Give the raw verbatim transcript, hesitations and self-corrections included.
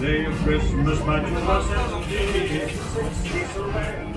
Day of Christmas, my two buses, sixty surround.